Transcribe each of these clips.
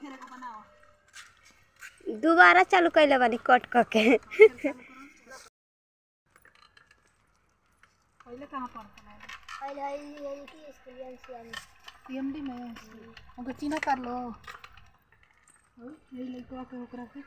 फिर एक बनाओ दोबारा चालू कैले बानी कट करके पहले कहां पढ़ता है पहले आई की स्कूल में सीएमडी में उनको चीना कर लो और ये लेके आके ओकरा के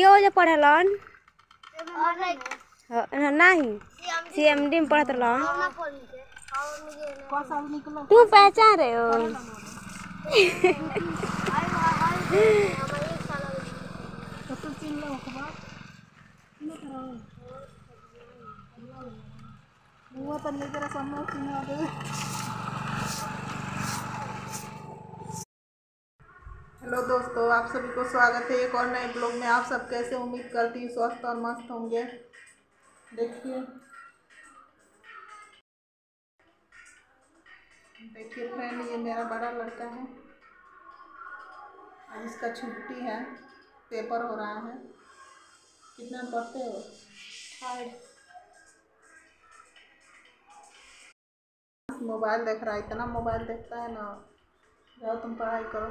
इहो जे पढ़लन और नहीं सीएमडी में पढ़त रहलन तू पहचान रहे हो हेलो दोस्तों, आप सभी को स्वागत है एक और नए ब्लॉग में। आप सब कैसे, उम्मीद करती हूँ स्वस्थ और मस्त होंगे। देखिए फ्रेंड, ये मेरा बड़ा लड़का है। आज इसका छुट्टी है, पेपर हो रहा है। कितना पढ़ते हो? थर्ड। मोबाइल देख रहा है, इतना मोबाइल देखता है ना। जाओ तुम पढ़ाई करो।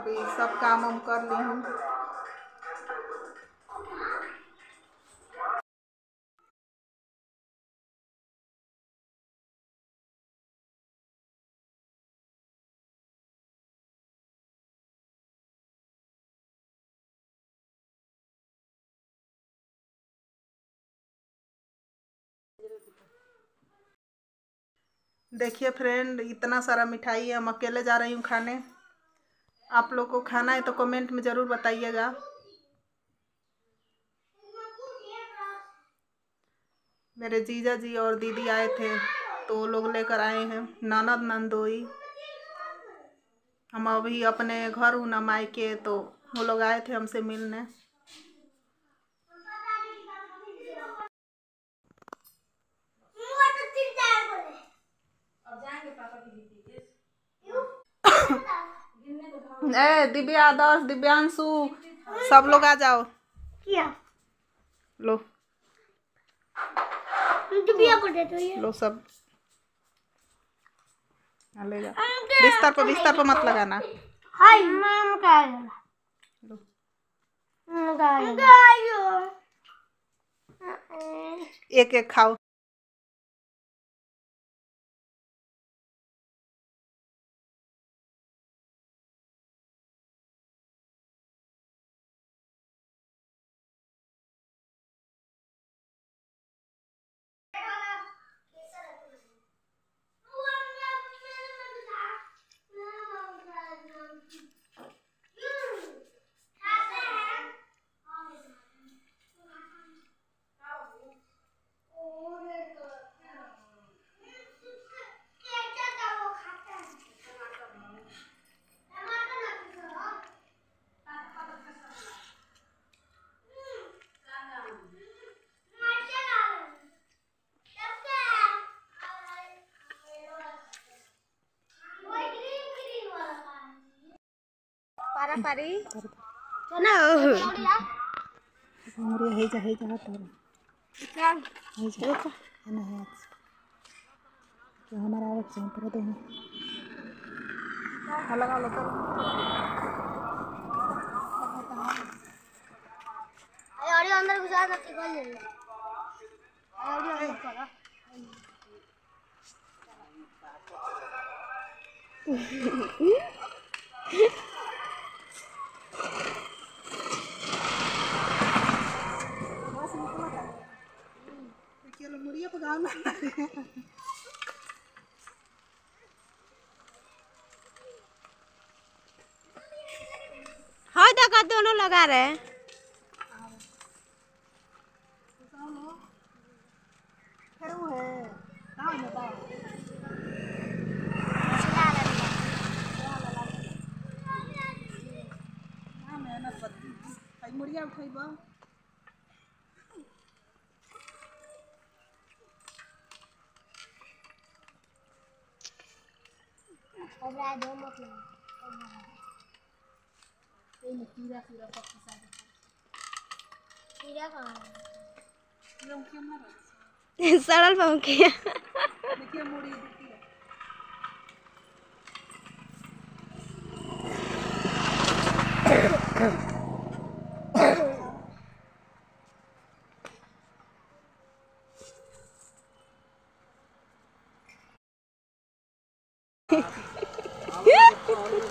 अभी सब काम हम कर ली हूँ। देखिए फ्रेंड, इतना सारा मिठाई है। हम अकेले जा रही हूँ खाने। आप लोग को खाना है तो कमेंट में ज़रूर बताइएगा। मेरे जीजा जी और दीदी आए थे तो वो लोग लेकर आए हैं, ननद नंदोई। हम अभी अपने घर हूँ ना, मायके, तो वो लोग आए थे हमसे मिलने। ए दिव्या, आदर्श, दिव्यांशु, सब लोग आ जाओ। क्या लो, दिव्या को दे दो, ये लो सब ले जा। बिस्तर पर मत लगाना। हाय मम का लो, मम का आयो, एक एक खाओ। पारी ना हमरे हे जा क्या हे जा ना है कि हमारा आवाज सुन पर दे लगा लो। अरे अंदर घुसा ना, निकल ले। अरे अंदर चला हाँ देखा, दोनों लगा रहे। मुड़िया उठेबा हमरा दो मत ना ये कीड़ा पूरा पक गया। सड़ल पंखिया